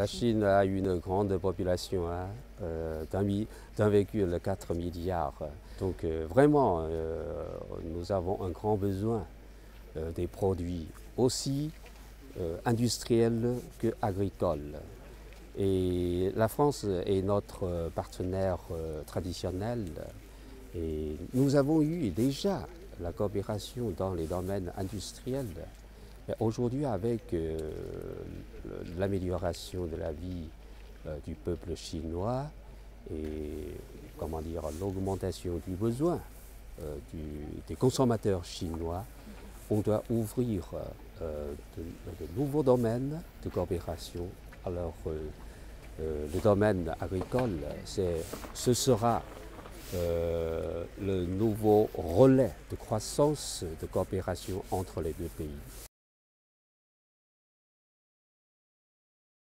La Chine a une grande population, hein, d'un vécu de 4 milliards. Donc vraiment, nous avons un grand besoin des produits aussi industriels qu'agricoles. Et la France est notre partenaire traditionnel. Et nous avons eu déjà la coopération dans les domaines industriels. Aujourd'hui, avec l'amélioration de la vie du peuple chinois et l'augmentation du besoin des consommateurs chinois, on doit ouvrir de nouveaux domaines de coopération. Alors, le domaine agricole, ce sera le nouveau relais de croissance de coopération entre les deux pays.